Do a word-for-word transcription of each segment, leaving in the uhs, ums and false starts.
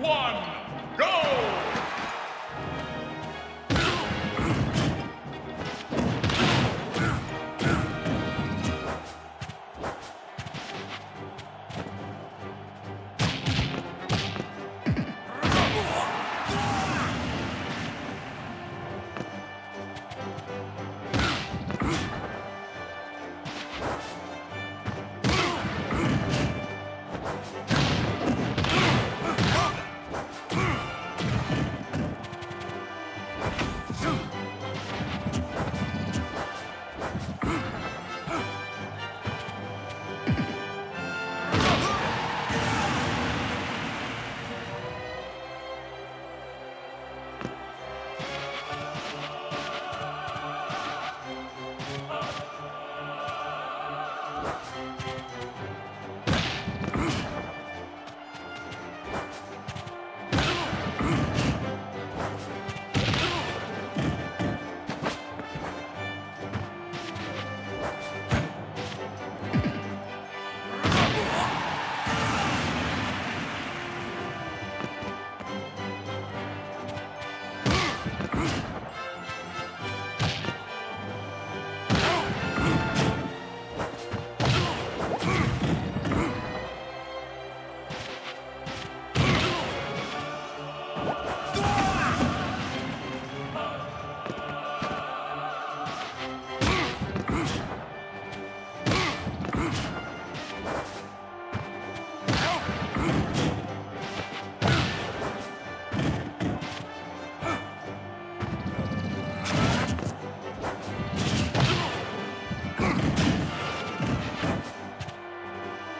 one, go!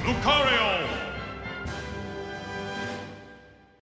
Lucario!